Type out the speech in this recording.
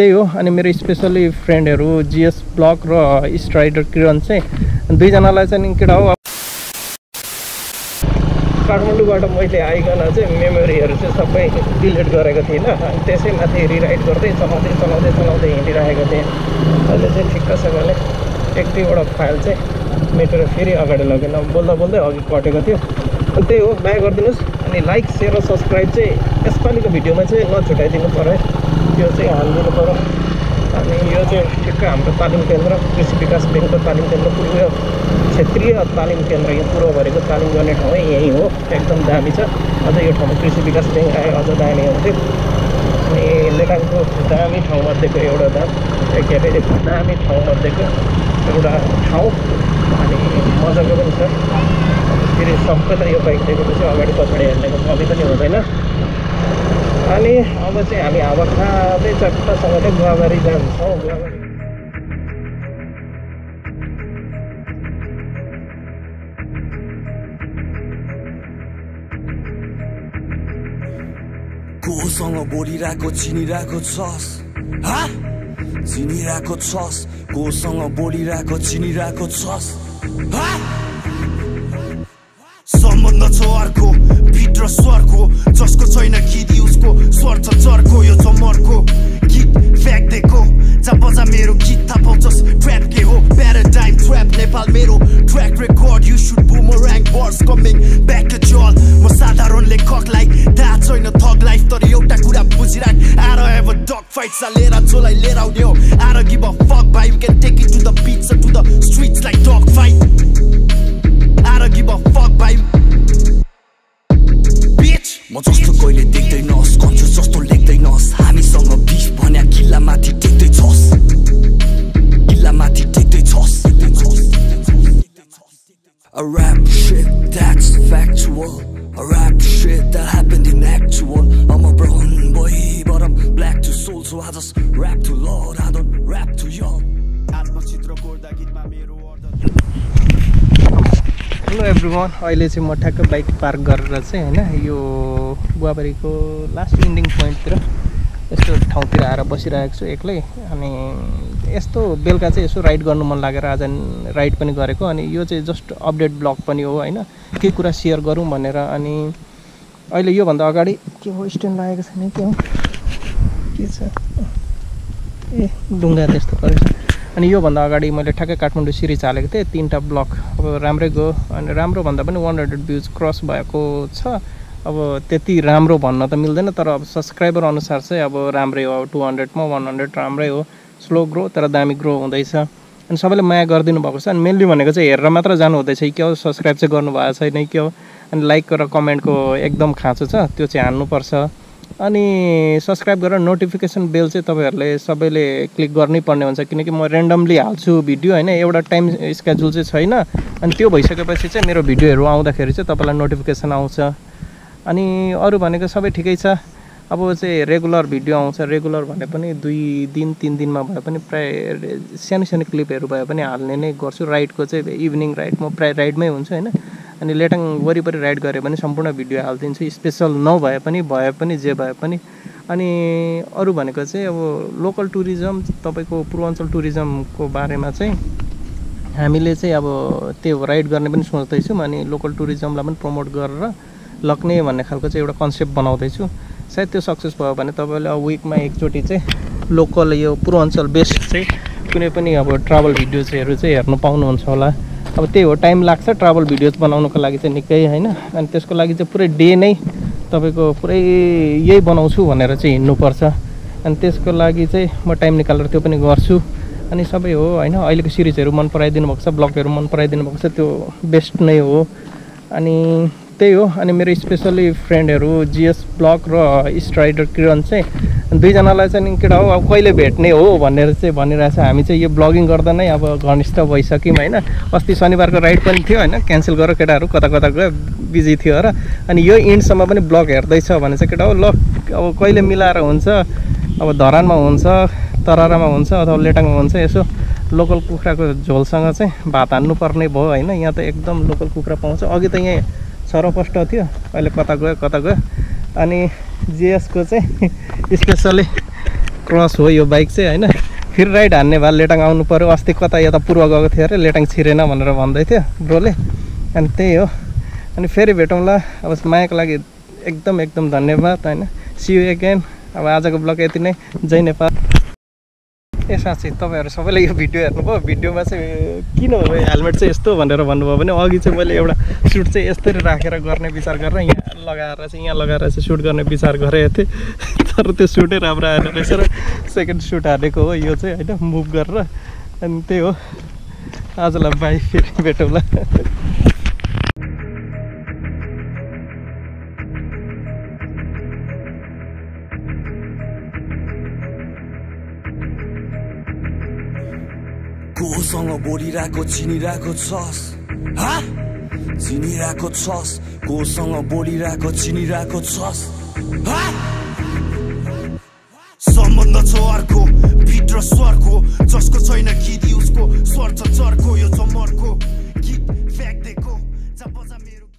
त्यही हो। अनि मेरो स्पेशली फ्रेन्डहरु जीएस ब्लक र स्ट्राइडर किरण चाहिँ दुई जनालाई चाहिँ केटा हो। काठमाडौँबाट मैले आइकन चाहिँ मेमोरीहरु चाहिँ सबै डिलिट गरेको थिएन, त्यसैमाथि रिराइट गर्दै चलाउँदै चलाउँदै चलाउँदै हिँडिरहेको थिएँ। अहिले चाहिँ ठिक्कसँगले एक दुईवटा फाइल चाहिँ मेटेर फेरि अगाडि लगेन, बोल्दा बोल्दै अघि कटेको थियो। अनि त्यही हो, माया गरिदिनुस्। अनि लाइक शेयर र सब्स्क्राइब चाहिँ यसपालिको भिडियोमा चाहिँ नछुटाइदिनु पर्यो, यो चाहिँ हालिदिनु पर्यो। अनि यो चाहिँ ठिक्क हाम्रो तालिम केन्द्र, कृषि विकास ब्याङ्कको तालिम केन्द्र, पूर्वीय क्षेत्रीय तालिम केन्द्र, यो पूर्वभरिको तालिम गर्ने ठाउँ यहीँ हो, एकदम दामी छ। अझ यो ठाउँमा कृषि विकास ब्याङ्क आयो अझ दामी हुन्थ्यो। अनि लेटाङको दामी ठाउँमध्येको एउटा दाम के अरे दामी ठाउँमध्येको एउटा ठाउँ। अनि मजाको पनि छ, फेरि सबैलाई यो बाइक देखेपछि अगाडि पछाडि हेर्नेको कमी पनि हुँदैन। अनि अब चाहिँ हामी हावा खाँदै चट्टसँगले गुवाबारी जान्छौँ। गुवाबारी कोसँग बोलिरहेको चिनिरहेको छस्, चिनिरहेको छस्, कोसँग बोलिरहेको चिनिरहेको छस्। सम्बन्ध छ अर्को बिट र स्वरको, जसको छैन खिदी उसको स्वर छ चर्को। यो छ मर्को गीत फ्याँक्दिएको जा, बजा मेरो गीत थाहा पाउँछस् ट्र्याप के हो। प्याराडाइम ट्र्याप नेपाल मेरो track record, you should boomerang birds coming back at you all. म साधारण लेखकलाई थाहा छैन थग लाइफ, तर एउटा कुरा बुझिराख, are have a dog fight सालेर चोलाई लिएर आउने हो। आर गिभ अ फक भाइ, you can take it to the bits to the streets like dog fight. Are give a fuck भाइ म जस्तो कहिले देख्दैनस्, कन्सियस जस्तो लेख्दैनस्। हामीसँग बिफ भन्या किल्लामाथि टेक्दैछस्, किल्लामाथि टेक्दैछस्। A rap shit that's factual, a rap shit that happened in actual. I'm a brown boy but I'm black to soul, so I just rap to Lord, I don't rap to y'all. आत्मचित्र गर्दा गीतमा मेरो hello everyone. अहिले चाहिँ म ठ्याक्क bike park गरेर चाहिँ हैन यो गुवाबारीको लास्ट एन्डिङ पोइन्टतिर यस्तो ठाउँतिर आएर बसिरहेको छु एक्लै। अनि यस्तो बेलुका चाहिँ यसो राइड गर्नु मन लागेर आज राइड पनि गरेको। अनि यो चाहिँ जस्ट अपडेट ब्लग पनि हो हैन, केही कुरा सेयर गरौँ भनेर। अनि अहिले योभन्दा अगाडि के हो, स्ट्यान्ड लागेको छैन, के हो, के छ, ए ढुङ्गा त्यस्तो गरेछ। अनि योभन्दा अगाडि मैले ठ्याक्कै काठमाडौँ सिरिज हालेको थिएँ, 3 ब्लक अब राम्रै गयो। अनि राम्रो भन्दा पनि 100 भ्युज क्रस भएको छ। अब त्यति राम्रो भन्न त मिल्दैन, तर अब सब्सक्राइबर अनुसार चाहिँ अब राम्रै हो। अब 200 मा 100 राम्रै हो, स्लो ग्रो तर दामी ग्रो हुँदैछ। अनि सबैले माया गरिदिनु भएको छ। अनि मेनली भनेको चाहिँ हेरेर मात्र जानु हुँदैछ कि हो, सब्सक्राइब चाहिँ गर्नुभएको छैन कि हो। अनि लाइक र कमेन्टको एकदम खाँचो छ, त्यो चाहिँ हान्नुपर्छ। अनि सब्सक्राइब गरेर नोटिफिकेसन बेल चाहिँ तपाईहरुले सबैले क्लिक गर्नै पर्ने हुन्छ, किनकि म रेन्डमली हाल्छु भिडियो हैन, एउटा टाइम स्केड्युल चाहिँ छैन। अनि त्यो भइसकेपछि चाहिँ मेरो भिडियोहरु आउँदाखेरि चाहिँ तपाईलाई नोटिफिकेसन आउँछ। अनि अरु भनेको सबै ठिकै छ। अब चाहिँ रेगुलर भिडियो आउँछ, रेगुलर भने पनि 2 दिन 3 दिनमा भए पनि प्राय सानो सानो क्लिपहरु भए पनि हाल्ने नै गर्छु। राइडको चाहिँ इभिनिङ राइड म प्राय राइडमै हुन्छु हैन। अनि लेटाङ वरिपरि राइड गऱ्यो भने सम्पूर्ण भिडियो हालिदिन्छु, स्पेशल नभए पनि जे भए पनि। अनि अरू भनेको चाहिँ अब लोकल टुरिज्म, तपाईको पूर्वाञ्चल टुरिज्मको बारेमा चाहिँ हामीले चाहिँ अब त्यो राइड गर्ने पनि सोच्दैछौँ। अनि लोकल टुरिज्मलाई पनि प्रमोट गरेर लग्ने भन्ने खालको चाहिँ एउटा कन्सेप्ट बनाउँदैछु। सायद त्यो सक्सेस भयो भने तपाईले अब विकमा एकचोटि चाहिँ लोकल यो पूर्वाञ्चल बेस्ट चाहिँ कुनै पनि अब ट्राभल भिडियोजहरू चाहिँ हेर्नु पाउनुहुन्छ होला। अब त्यही हो, टाइम लाग्छ ट्राभल भिडियोज बनाउनको लागि चाहिँ निकै हैन। अनि त्यसको लागि चाहिँ पुरै डे नै तपाईको पुरै यही बनाउँछु भनेर चाहिँ हिँड्नुपर्छ। अनि त्यसको लागि चाहिँ म टाइम निकालेर त्यो पनि गर्छु। अनि सबै हो हैन, अहिलेको सिरिजहरु मन पराइदिनु भएको छ, ब्लगहरु मन पराइदिनु भएको छ, त्यो बेस्ट नै हो। अनि त्यही हो। अनि मेरो स्पेशली फ्रेन्डहरु जीएस ब्लक र स्ट्राइडर किरण चाहिँ दुईजनालाई चाहिँ केटा हो, अब कहिले भेट्ने हो भनेर चाहिँ भनिरहेछ। हामी चाहिँ यो ब्लगिङ गर्दा नै अब घनिष्ठ भइसक्यौँ हैन। अस्ति शनिबारको राइड पनि थियो हैन, क्यान्सल गरेर केटाहरु कता कता गयो, बिजी थियो र। अनि यो इन्डसम्म पनि ब्लग हेर्दैछ भने चाहिँ केटा हो, ल अब कहिले मिलाएर हुन्छ, अब धरानमा हुन्छ, तरारामा हुन्छ, अथवा लेटाङमा हुन्छ, यसो लोकल कुखुराको झोलसँग चाहिँ भात हान्नुपर्ने भयो हैन। यहाँ त एकदम लोकल कुखुरा पाउँछ, अघि त यहाँ सरपष्ट थियो, अहिले कता गयो कता गयो। अनि जेएसको चाहिँ स्पेसली क्रस हो यो बाइक चाहिँ हैन फिर राइट हान्ने भए लेटाङ आउनु पर्यो अस्ति कता यता पूर्व गएको थियो रे लेटाङ छिरेन भनेर भन्दै थियो ब्रोले अनि त्यही हो अनि फेरि भेटौँला अब मायाको लागि एकदम एकदम धन्यवाद हैन सी यु अगेन अब आजको ब्लग यति नै जय नेपाल ए साँच्चै तपाईहरु सबैले यो भिडियो हेर्नु भयो भिडियोमा चाहिँ किन हेलमेट चाहिँ यस्तो भनेर भन्नुभयो भने अघि चाहिँ मैले एउटा सुट चाहिँ यस्तरी राखेर गर्ने विचार गरेर यहाँ लगाएर चाहिँ सुट गर्ने विचार गरे थिए तर त्यो सुटै राम्रो आएन रहेछ र सेकेन्ड सुट हालेको हो यो चाहिँ हैन मुभ गरेर अनि त्यही हो आजलाई बाइ फेरि भेटौँला। कोसँग बोलिरहेको चिनिरहेको छस् चिनिरहेको छस् कोसँग बोलिरहेको चिनिरहेको छस् सम्बन्ध छ अर्को